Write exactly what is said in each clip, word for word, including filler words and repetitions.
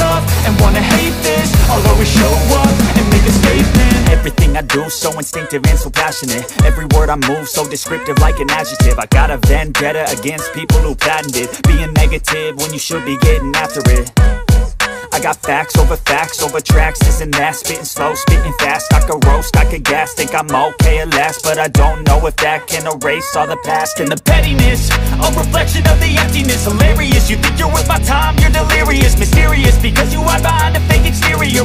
tough and wanna hate this, I'll always show up and make a statement. Everything I do, so instinctive and so passionate. Every word I move, so descriptive like an adjective. I got a vendetta against people who patented being negative when you should be getting after it. I got facts over facts over tracks, this and that. Spitting slow, spitting fast, I could roast, I could gas. Think I'm okay at last, but I don't know if that can erase all the past. And the pettiness, a reflection of the emptiness. Hilarious, you think you're worth my time, you're delirious. Mysterious, because you hide behind a fake exterior.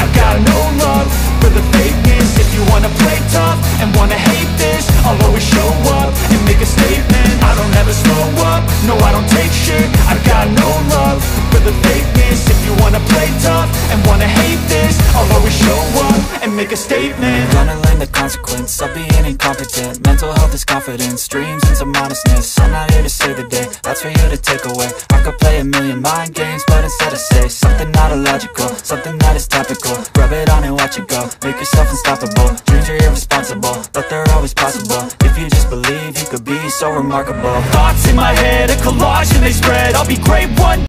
I got no love for the fakeness. If you wanna play tough and wanna hate this, I'll always show up and make a statement. I don't ever slow up, no I don't take shit. I got no love for the fakeness. If you wanna play tough and wanna hate this, I'll always show up and make a statement. I'm gonna learn the consequence of being incompetent. Mental health is confidence, dreams and some modestness. I'm not here to save the day, that's for you to take away. I could play a million mind games, but instead I say something not illogical, something that is topical. Rub it on and watch it go, make yourself unstoppable. Dreams are irresponsible, but they're always possible. If you just believe, you could be so remarkable. Thoughts in my head, a collage and they